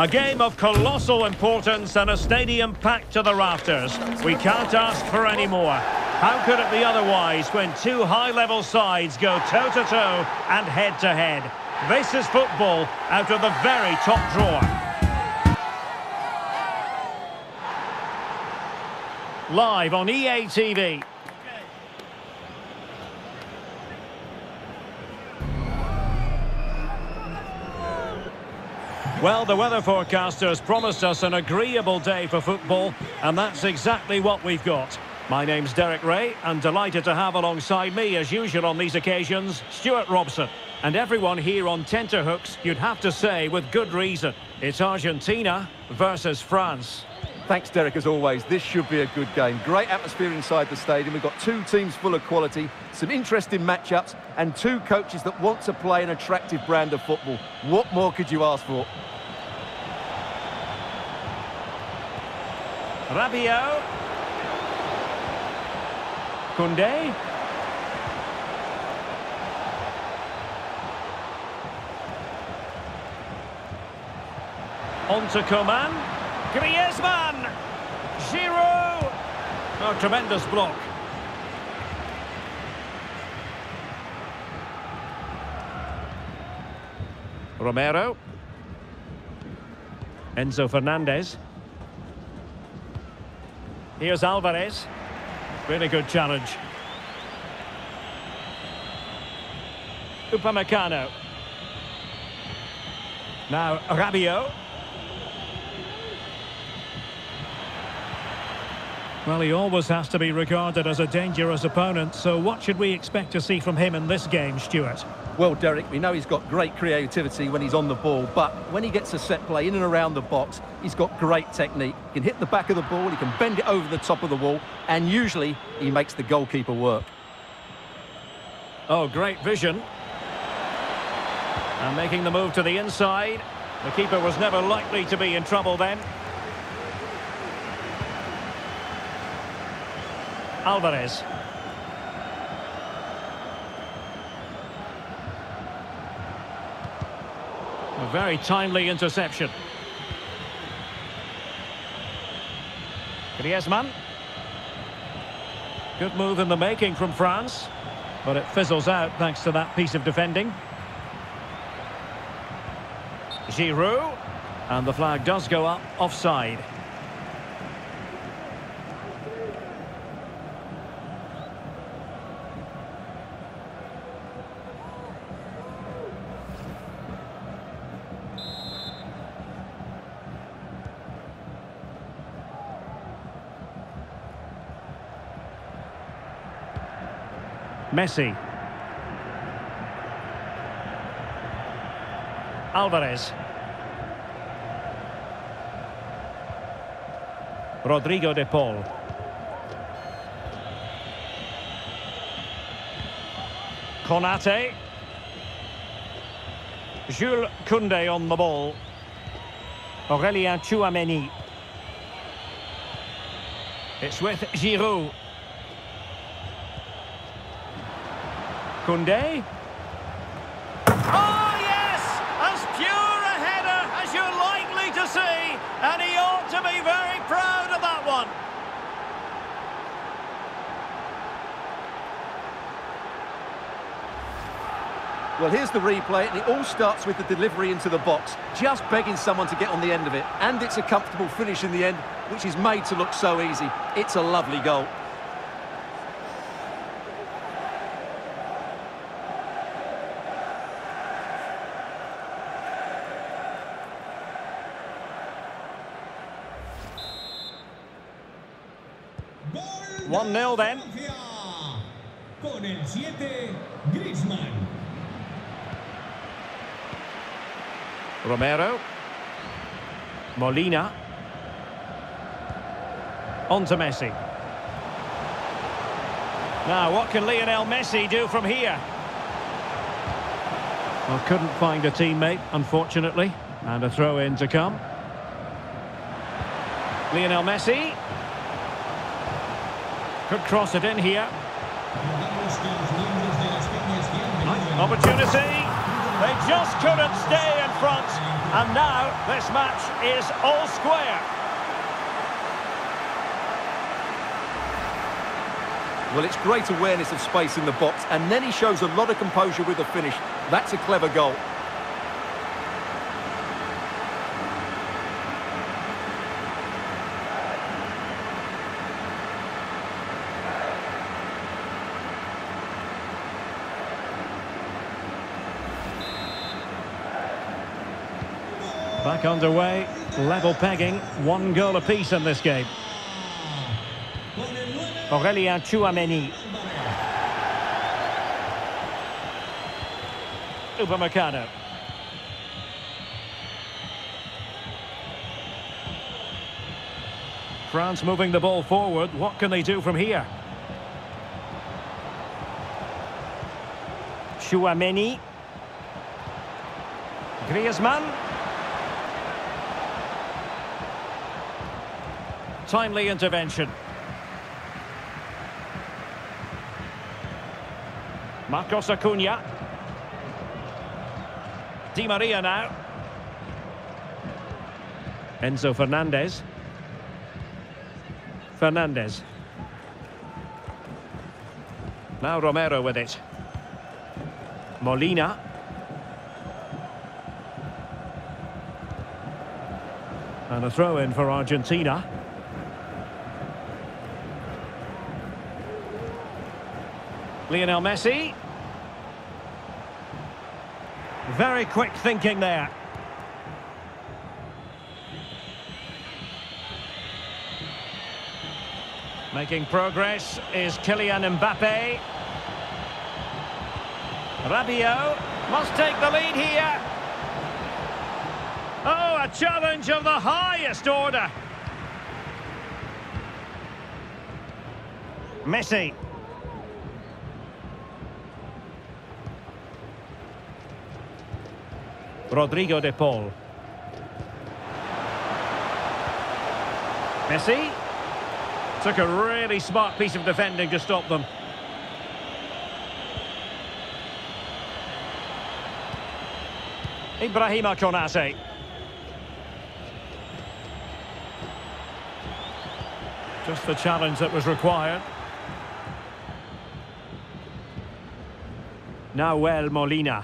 A game of colossal importance and a stadium packed to the rafters. We can't ask for any more. How could it be otherwise when two high-level sides go toe-to-toe and head-to-head? This is football out of the very top drawer. Live on EA TV. Well, the weather forecasters promised us an agreeable day for football, and that's exactly what we've got. My name's Derek Ray, and delighted to have alongside me, as usual on these occasions, Stuart Robson. And everyone here on tenterhooks, you'd have to say, with good reason. It's Argentina versus France. Thanks, Derek, as always. This should be a good game. Great atmosphere inside the stadium. We've got two teams full of quality, some interesting matchups, and two coaches that want to play an attractive brand of football. What more could you ask for? Rabiot. Koundé. On to Koman. Griezmann! Giroud! Oh, tremendous block. Romero. Enzo Fernández. Here's Alvarez. Really good challenge. Upamecano. Now Rabiot. Well, he always has to be regarded as a dangerous opponent, so what should we expect to see from him in this game, Stuart? Well, Derek, we know he's got great creativity when he's on the ball, but when he gets a set play in and around the box, he's got great technique. He can hit the back of the ball, he can bend it over the top of the wall, and usually he makes the goalkeeper work. Oh, great vision. And making the move to the inside. The keeper was never likely to be in trouble then. Alvarez. A very timely interception. Griezmann. Good move in the making from France, but it fizzles out thanks to that piece of defending. Giroud. And the flag does go up offside. Messi. Alvarez. Rodrigo De Paul. Konaté. Jules Koundé on the ball. Aurelien Tchouameni. It's with Giroud. Koundé. Oh, yes! As pure a header as you're likely to see, and he ought to be very proud of that one. Well, here's the replay, and it all starts with the delivery into the box, just begging someone to get on the end of it, and it's a comfortable finish in the end, which is made to look so easy. It's a lovely goal. One nil then. Con el 7, Griezmann. Romero. Molina. On to Messi. Now, what can Lionel Messi do from here? Well, couldn't find a teammate, unfortunately. And a throw-in to come. Lionel Messi. Could cross it in here. Opportunity. They just couldn't stay in front. And now this match is all square. Well, it's great awareness of space in the box, and then he shows a lot of composure with the finish. That's a clever goal. Back underway, level pegging, one goal apiece in this game. Aurelien Tchouameni. Upamecano. France moving the ball forward. What can they do from here? Tchouameni. Griezmann. Timely intervention. Marcos Acuña. Di Maria now. Enzo Fernández. Fernández. Now Romero with it. Molina. And a throw in for Argentina. Lionel Messi. Very quick thinking there. Making progress is Kylian Mbappe. Rabiot must take the lead here. Oh, a challenge of the highest order. Messi. Rodrigo De Paul. Messi. Took a really smart piece of defending to stop them. Ibrahima Konaté. Just the challenge that was required. Nahuel Molina.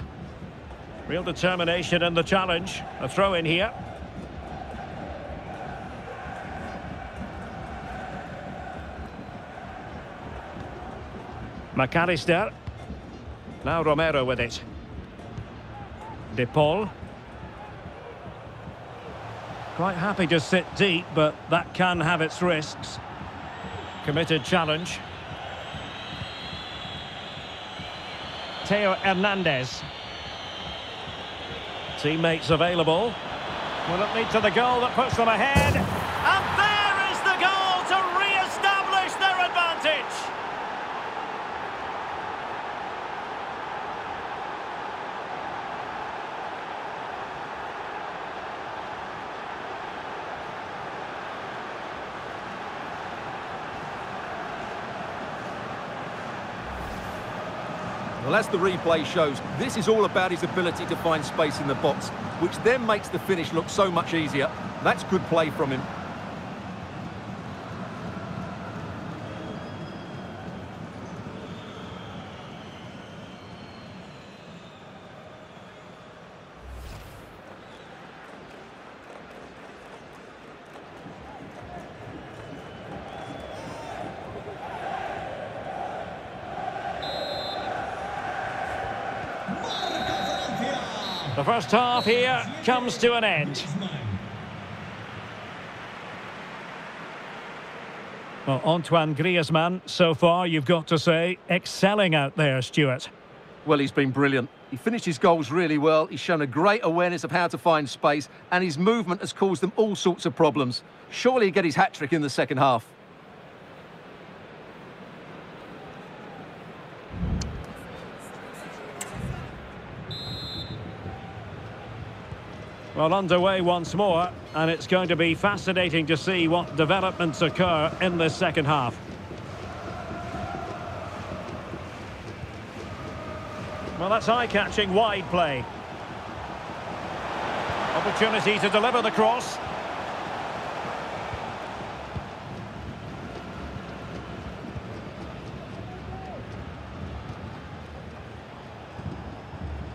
Real determination and the challenge. A throw in here. McAllister. Now Romero with it. De Paul. Quite happy to sit deep, but that can have its risks. Committed challenge. Theo Hernandez. Teammates available. Will it lead to the goal that puts them ahead? And there is the goal to re-establish their advantage. Well, as the replay shows, this is all about his ability to find space in the box, which then makes the finish look so much easier. That's good play from him. The first half here comes to an end. Well, Antoine Griezmann, so far, you've got to say, excelling out there, Stuart. Well, he's been brilliant. He finished his goals really well. He's shown a great awareness of how to find space, and his movement has caused them all sorts of problems. Surely he'll get his hat-trick in the second half. Well, underway once more, and it's going to be fascinating to see what developments occur in this second half. Well, that's eye-catching wide play. opportunity to deliver the cross.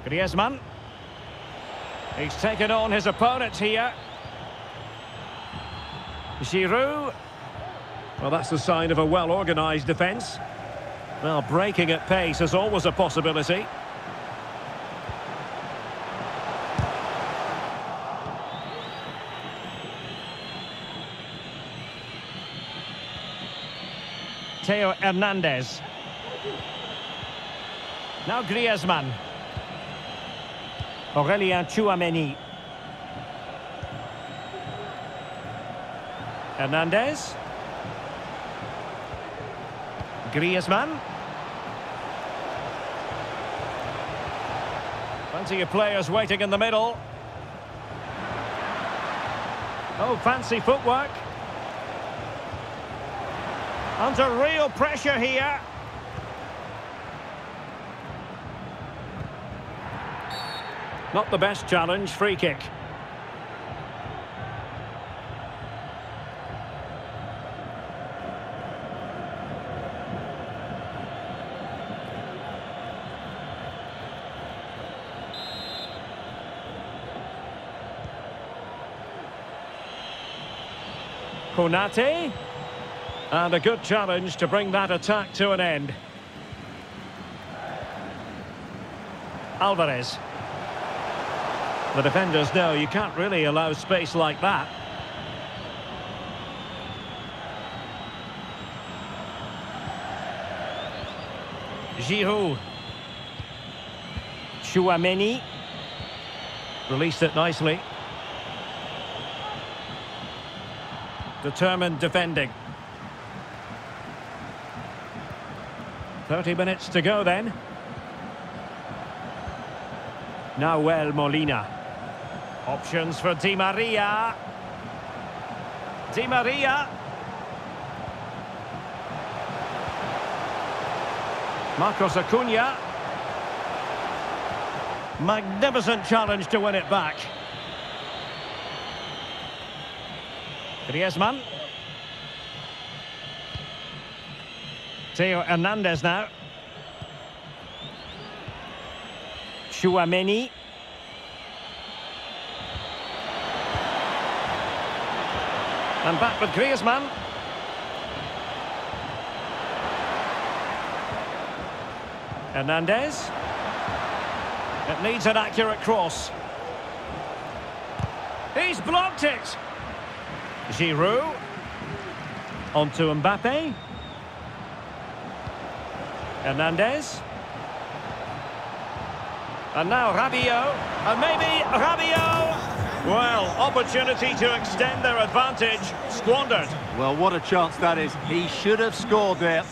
Griezmann. He's taken on his opponent here. Giroud. Well, that's the sign of a well-organised defence. Well, breaking at pace is always a possibility. Theo Hernandez. Now Griezmann. Aurelien Tchouameni. Hernandez. Griezmann. Plenty of players waiting in the middle. Oh, fancy footwork. Under real pressure here. Not the best challenge, free kick. Konaté. And a good challenge to bring that attack to an end. Alvarez. The defenders know you can't really allow space like that. Giroud. Tchouameni. Released it nicely. Determined defending. 30 minutes to go then. Nahuel Molina. Options for Di Maria. Di Maria. Marcos Acuña. Magnificent challenge to win it back. Griezmann. Theo Hernandez now. Tchouameni. And back with Griezmann. Hernandez. It needs an accurate cross. He's blocked it. Giroud. Onto Mbappe. Hernandez. And now Rabiot. And maybe Rabiot. Well, opportunity to extend their advantage, squandered. Well, what a chance that is. He should have scored there.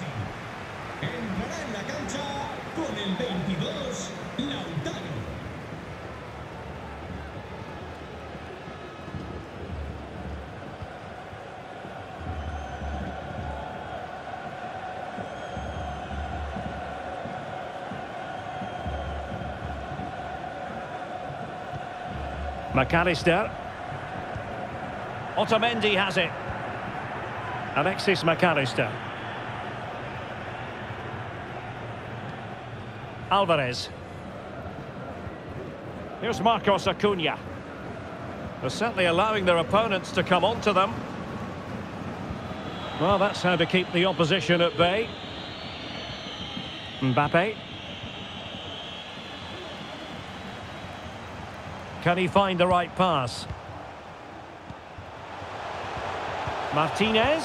McAllister. Otamendi has it. Alexis McAllister. Alvarez. Here's Marcos Acuña. They're certainly allowing their opponents to come onto them. Well, that's how to keep the opposition at bay. Mbappe. Can he find the right pass? Martinez.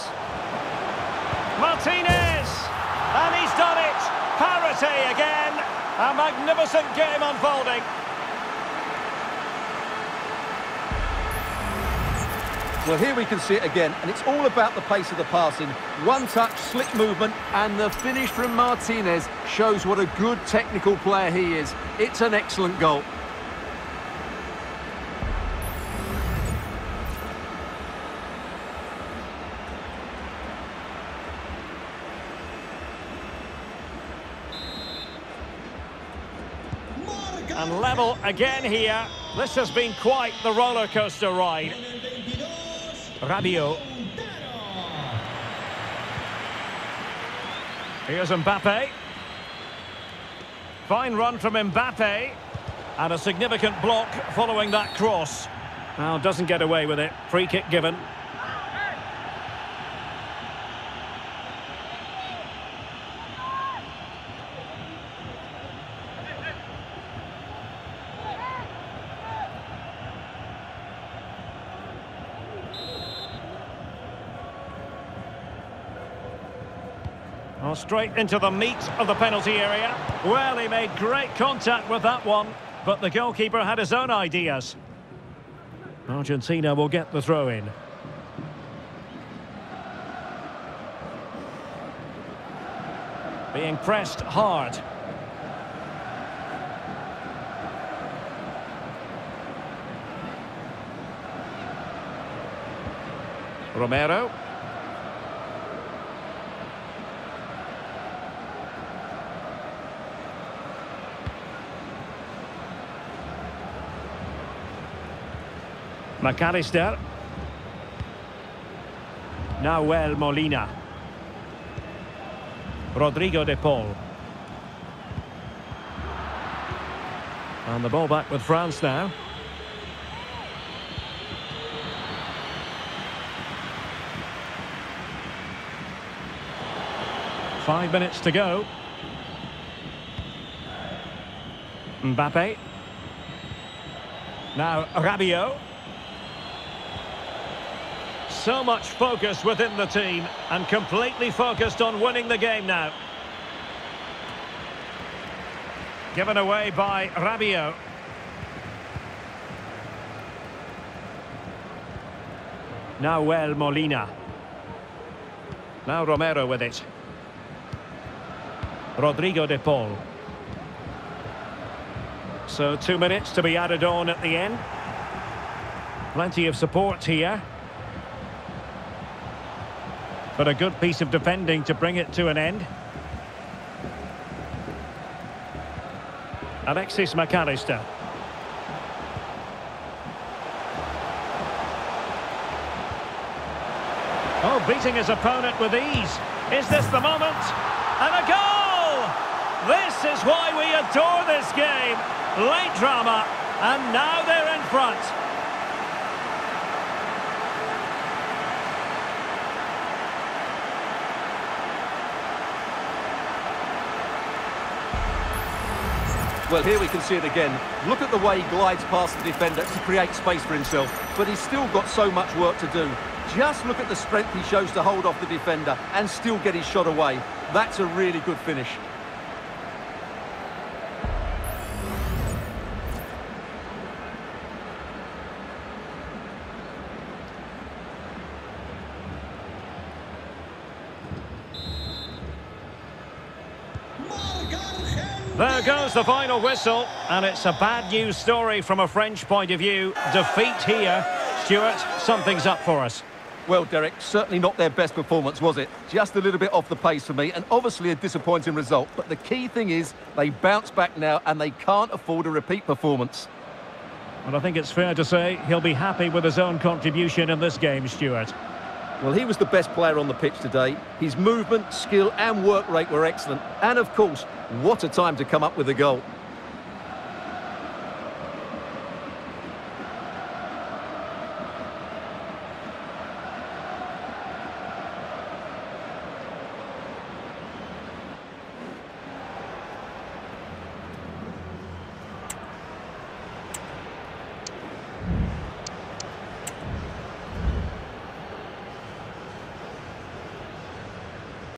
Martinez! And he's done it! Parity again! A magnificent game unfolding. Well, here we can see it again, and it's all about the pace of the passing. One touch, slick movement, and the finish from Martinez shows what a good technical player he is. It's an excellent goal. And level again here. This has been quite the roller coaster ride. Rabiot. Here's Mbappe. Fine run from Mbappe. And a significant block following that cross. Now doesn't get away with it. Free kick given. Oh, straight into the meat of the penalty area. Well, he made great contact with that one, but the goalkeeper had his own ideas. Argentina will get the throw in. Being pressed hard. Romero. McAllister. Nahuel Molina. Rodrigo De Paul. And the ball back with France now. Five minutes to go. Mbappe. Now Rabiot. So much focus within the team and completely focused on winning the game now. Given away by Rabiot. Nahuel Molina. Now Romero with it. Rodrigo De Paul. So 2 minutes to be added on at the end. Plenty of support here. But a good piece of defending to bring it to an end. Alexis McAllister. Oh, beating his opponent with ease. Is this the moment? And a goal! This is why we adore this game. Late drama, and now they're in front. Well, here we can see it again. Look at the way he glides past the defender to create space for himself, but he's still got so much work to do. Just look at the strength he shows to hold off the defender and still get his shot away. That's a really good finish. There goes the final whistle, and it's a bad news story from a French point of view. Defeat here. Stuart, something's up for us. Well, Derek, certainly not their best performance, was it? Just a little bit off the pace for me, and obviously a disappointing result. But the key thing is they bounce back now, and they can't afford a repeat performance. And I think it's fair to say he'll be happy with his own contribution in this game, Stuart. Well, he was the best player on the pitch today. His movement, skill and work rate were excellent. And, of course, what a time to come up with a goal.